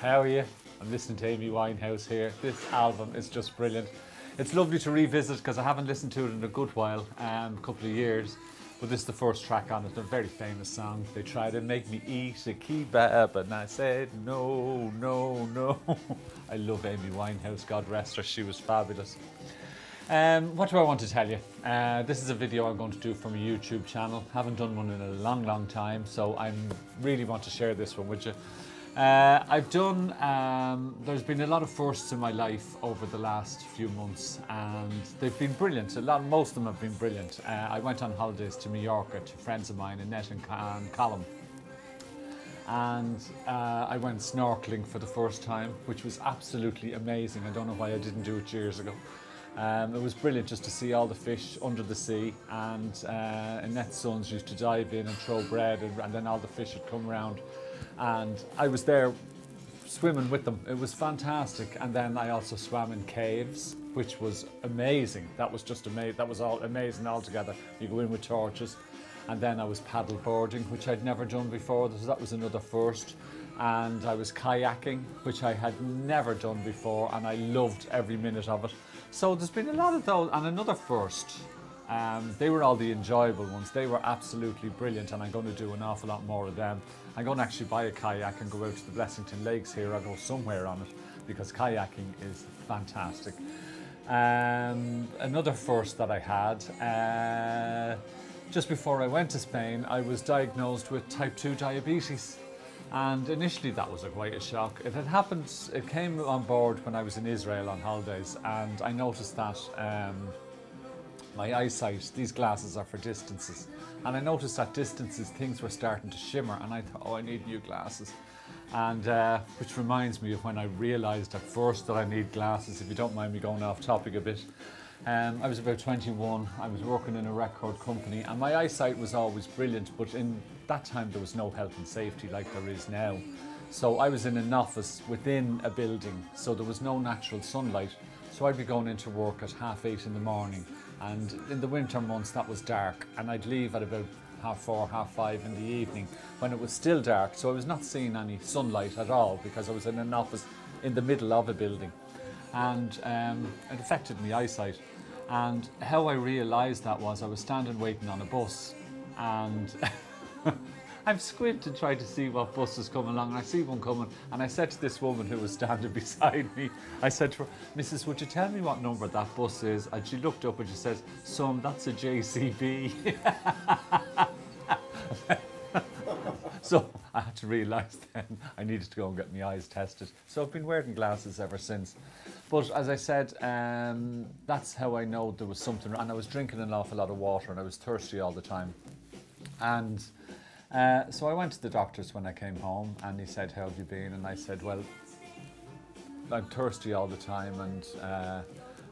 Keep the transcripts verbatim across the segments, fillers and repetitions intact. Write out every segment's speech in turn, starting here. How are you? I'm listening to Amy Winehouse here. This album is just brilliant. It's lovely to revisit because I haven't listened to it in a good while, um, a couple of years. But this is the first track on it, a very famous song. They tried to make me eat a kebab and I said, no, no, no. I love Amy Winehouse, God rest her, she was fabulous. Um, what do I want to tell you? Uh, this is a video I'm going to do from a YouTube channel. Haven't done one in a long, long time, so I really want to share this one with you. Uh, I've done, um, there's been a lot of firsts in my life over the last few months and they've been brilliant. A lot, most of them have been brilliant. Uh, I went on holidays to Mallorca to friends of mine, Annette and, and Callum. And uh, I went snorkeling for the first time, which was absolutely amazing. I don't know why I didn't do it years ago. Um, it was brilliant just to see all the fish under the sea, and uh, Annette's sons used to dive in and throw bread and, and then all the fish would come around. And I was there swimming with them. It was fantastic. And then I also swam in caves, which was amazing. That was just amazing. That was all amazing altogether. You go in with torches. And then I was paddle boarding, which I'd never done before. So that was another first. And I was kayaking, which I had never done before. And I loved every minute of it. So there's been a lot of those. And another first. Um, they were all the enjoyable ones. They were absolutely brilliant and I'm going to do an awful lot more of them. I'm going to actually buy a kayak and go out to the Blessington Lakes here. I'll go somewhere on it because kayaking is fantastic. Um, another first that I had, uh, just before I went to Spain, I was diagnosed with type two diabetes. And initially that was a quite a shock. It had happened, it came on board when I was in Israel on holidays and I noticed that um, my eyesight, these glasses are for distances. And I noticed at distances, things were starting to shimmer and I thought, oh, I need new glasses. And uh, which reminds me of when I realized at first that I need glasses, if you don't mind me going off topic a bit. Um, I was about twenty-one, I was working in a record company and my eyesight was always brilliant, but in that time there was no health and safety like there is now. So I was in an office within a building, so there was no natural sunlight. So I'd be going into work at half eight in the morning. And in the winter months that was dark and I'd leave at about half four, half five in the evening when it was still dark, so I was not seeing any sunlight at all because I was in an office in the middle of a building and um, it affected my eyesight. And how I realised that was I was standing waiting on a bus and I've squinted and tried to see what bus was coming along and I see one coming and I said to this woman who was standing beside me, I said to her, Missus, would you tell me what number that bus is? And she looked up and she says, son, that's a J C B. So I had to realise then I needed to go and get my eyes tested. So I've been wearing glasses ever since. But as I said, um, that's how I know there was something, and I was drinking an awful lot of water and I was thirsty all the time. And Uh, so I went to the doctors when I came home and he said, how have you been? And I said, well, I'm thirsty all the time and uh,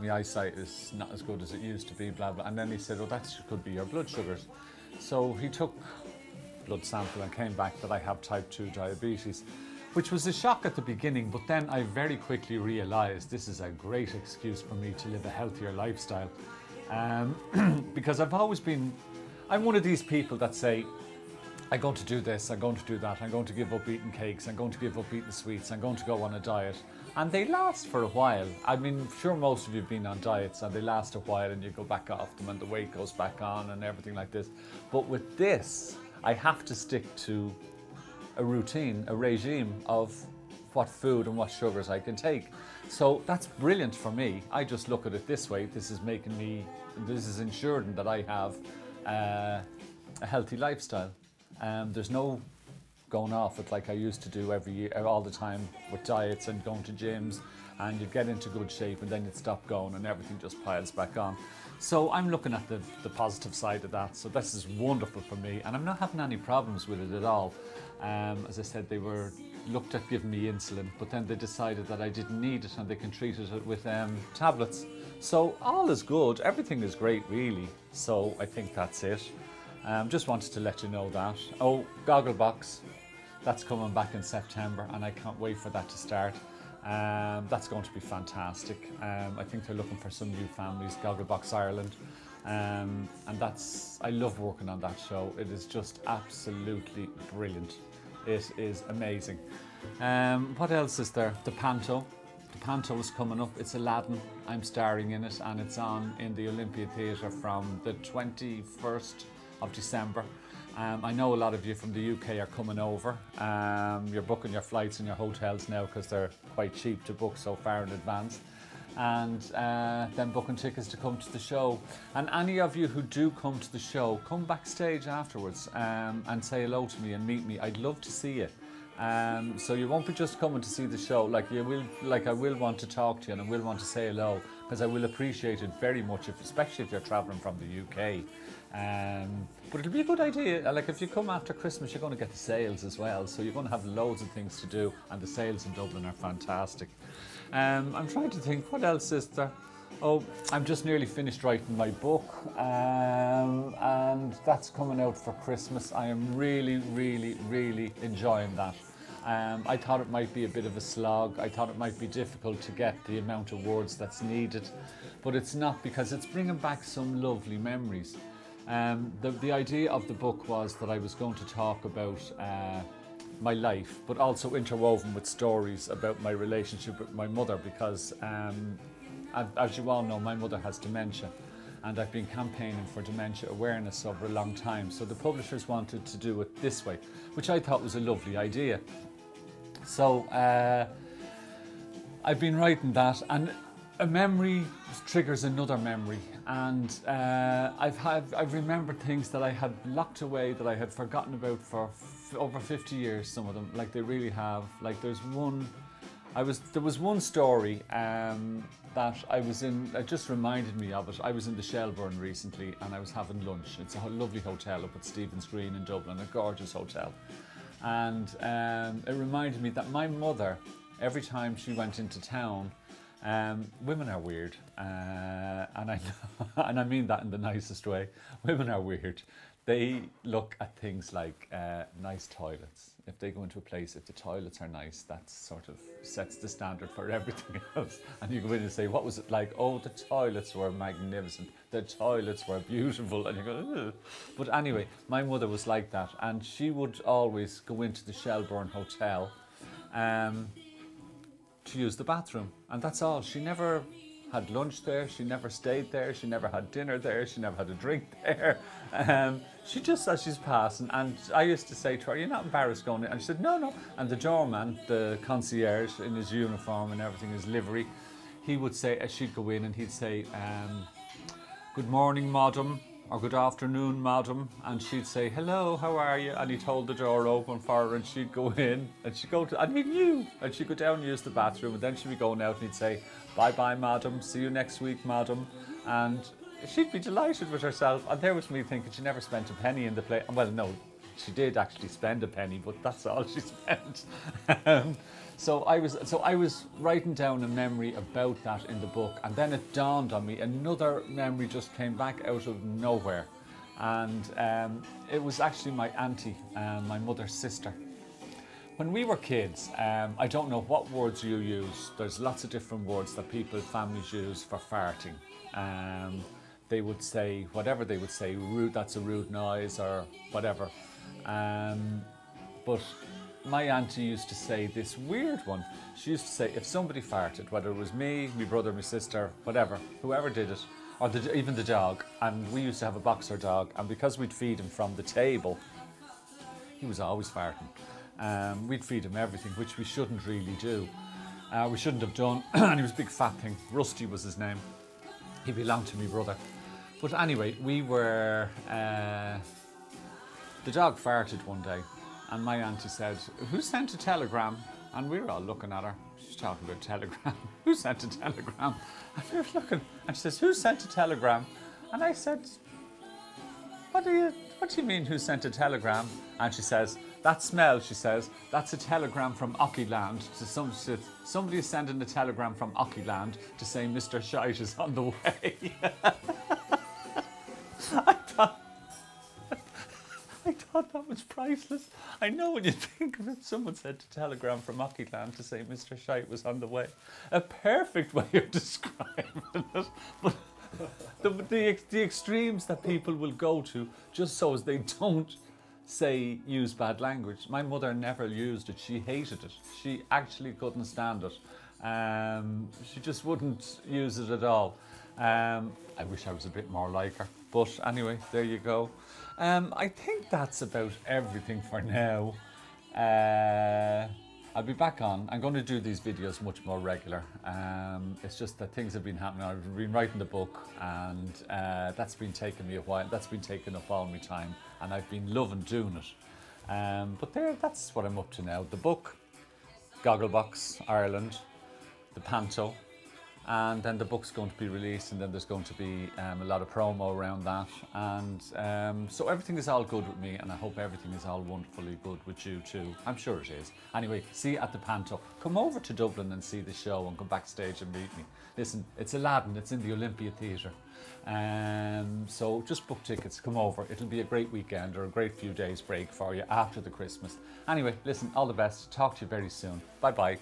my eyesight is not as good as it used to be, blah, blah. And then he said, well, that could be your blood sugars. So he took a blood sample and came back that I have type two diabetes, which was a shock at the beginning, but then I very quickly realised this is a great excuse for me to live a healthier lifestyle. Um, because I've always been, I'm one of these people that say, I'm going to do this, I'm going to do that, I'm going to give up eating cakes, I'm going to give up eating sweets, I'm going to go on a diet. And they last for a while. I mean, sure most of you have been on diets and they last a while and you go back off them and the weight goes back on and everything like this. But with this, I have to stick to a routine, a regime of what food and what sugars I can take. So that's brilliant for me. I just look at it this way. This is making me, this is ensuring that I have uh, a healthy lifestyle. Um, there's no going off it like I used to do every year, all the time with diets and going to gyms, and you'd get into good shape and then you'd stop going and everything just piles back on. So I'm looking at the, the positive side of that, so this is wonderful for me and I'm not having any problems with it at all. Um, as I said, they were looked at giving me insulin, but then they decided that I didn't need it and they can treat it with um, tablets. So all is good, everything is great really, so I think that's it. Um, just wanted to let you know that. Oh, Gogglebox, that's coming back in September and I can't wait for that to start. Um, that's going to be fantastic. Um, I think they're looking for some new families, Gogglebox Ireland. Um, and that's, I love working on that show. It is just absolutely brilliant. It is amazing. Um, what else is there? The Panto. The Panto is coming up. It's Aladdin. I'm starring in it, and it's on in the Olympia Theatre from the twenty-first of December. Um, I know a lot of you from the U K are coming over. Um, you're booking your flights and your hotels now because they're quite cheap to book so far in advance. And uh, then booking tickets to come to the show. And any of you who do come to the show, come backstage afterwards um, and say hello to me and meet me. I'd love to see you. Um, so you won't be just coming to see the show. Like you will, like I will want to talk to you and I will want to say hello because I will appreciate it very much, if, especially if you're travelling from the U K. Um, but it'll be a good idea. Like if you come after Christmas, you're going to get the sales as well, so you're going to have loads of things to do, and the sales in Dublin are fantastic. Um, I'm trying to think, what else is there? Oh, I'm just nearly finished writing my book, um, and that's coming out for Christmas. I am really, really, really enjoying that. Um, I thought it might be a bit of a slog. I thought it might be difficult to get the amount of words that's needed, but it's not, because it's bringing back some lovely memories. Um, the, the idea of the book was that I was going to talk about uh, my life, but also interwoven with stories about my relationship with my mother, because um, I've, as you all know, my mother has dementia, and I've been campaigning for dementia awareness over a long time. So the publishers wanted to do it this way, which I thought was a lovely idea. So uh, I've been writing that, and a memory triggers another memory, and uh, I've had, I've remembered things that I had locked away that I had forgotten about for f over fifty years, some of them, like they really have. Like there's one, I was, there was one story um, that I was in, it just reminded me of it. I was in the Shelburne recently and I was having lunch. It's a lovely hotel up at Stephen's Green in Dublin, a gorgeous hotel. And um, it reminded me that my mother, every time she went into town, Um, women are weird, uh, and I know, and I mean that in the nicest way. Women are weird. They look at things like uh, nice toilets. If they go into a place, if the toilets are nice, that sort of sets the standard for everything else. And you go in and say, "What was it like?" Oh, the toilets were magnificent. The toilets were beautiful. And you go, ugh. But anyway, my mother was like that, and she would always go into the Shelburne Hotel. Um, to use the bathroom, and that's all. She never had lunch there, she never stayed there, she never had dinner there, she never had a drink there. Um, she just said she's passing, and I used to say to her, "You're not embarrassed going in?" And she said, "No, no." And the doorman, the concierge in his uniform and everything, his livery, he would say, as she'd go in and he'd say, um, "Good morning, madam," or "Good afternoon, madam," and she'd say, "Hello, how are you?" And he'd hold the door open for her, and she'd go in, and she'd go to, and he knew, and she'd go down and use the bathroom, and then she'd be going out, and he'd say, "Bye bye, madam, see you next week, madam," and she'd be delighted with herself. And there was me thinking, she never spent a penny in the play. Well, no, she did actually spend a penny, but that's all she spent. um, So I was so I was writing down a memory about that in the book, and then it dawned on me, another memory just came back out of nowhere, and um, it was actually my auntie, uh, my mother's sister. When we were kids, um, I don't know what words you use. There's lots of different words that people, families use for farting. Um, they would say whatever they would say, rude, that's a rude noise, or whatever. Um, but. My auntie used to say this weird one. She used to say, if somebody farted, whether it was me, my brother, my sister, whatever, whoever did it, or the, even the dog, and we used to have a boxer dog, and because we'd feed him from the table, he was always farting. Um, we'd feed him everything, which we shouldn't really do. Uh, we shouldn't have done, and he was a big fat thing. Rusty was his name. He belonged to my brother. But anyway, we were, uh, the dog farted one day, and my auntie said, "Who sent a telegram?" And we were all looking at her. She's talking about telegram. Who sent a telegram? And we were looking, and she says, "Who sent a telegram?" And I said, What do you what do you mean, who sent a telegram?" And she says, "That smell," she says, "that's a telegram from Ockyland. To some, somebody is sending a telegram from Ockyland to say Mister Shite is on the way." I thought I thought that was priceless. I know, when you think of it, someone sent a telegram from Ockyland to say Mister Shite was on the way. A perfect way of describing it. But the, the, the extremes that people will go to just so as they don't say, use bad language. My mother never used it. She hated it. She actually couldn't stand it. Um, she just wouldn't use it at all. Um, I wish I was a bit more like her. But anyway, there you go. Um, I think that's about everything for now. Uh, I'll be back on. I'm going to do these videos much more regular. Um, it's just that things have been happening. I've been writing the book, and uh, that's been taking me a while. That's been taking up all my time, and I've been loving doing it. Um, but there, that's what I'm up to now. The book, Gogglebox Ireland, the panto, and then the book's going to be released, and then there's going to be um, a lot of promo around that. And um, so everything is all good with me, and I hope everything is all wonderfully good with you too. I'm sure it is. Anyway, see you at the panto. Come over to Dublin and see the show and come backstage and meet me. Listen, it's Aladdin, it's in the Olympia Theatre. Um, so just book tickets, come over. It'll be a great weekend or a great few days break for you after the Christmas. Anyway, listen, all the best. Talk to you very soon. Bye-bye.